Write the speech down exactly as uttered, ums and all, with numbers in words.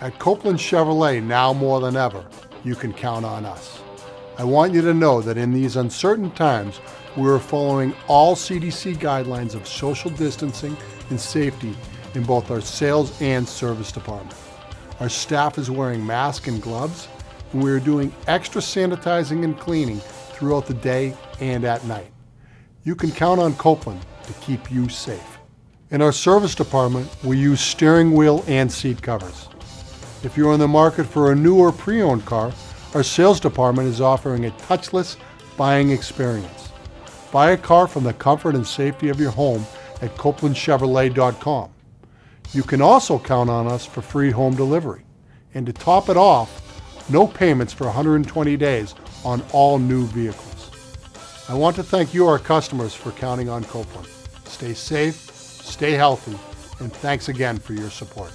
At Copeland Chevrolet, now more than ever, you can count on us. I want you to know that in these uncertain times, we are following all C D C guidelines of social distancing and safety in both our sales and service department. Our staff is wearing masks and gloves, and we are doing extra sanitizing and cleaning throughout the day and at night. You can count on Copeland to keep you safe. In our service department, we use steering wheel and seat covers. If you're in the market for a new or pre-owned car, our sales department is offering a touchless buying experience. Buy a car from the comfort and safety of your home at Copeland Chevrolet dot com. You can also count on us for free home delivery. And to top it off, no payments for one hundred twenty days on all new vehicles. I want to thank you, our customers, for counting on Copeland. Stay safe, stay healthy, and thanks again for your support.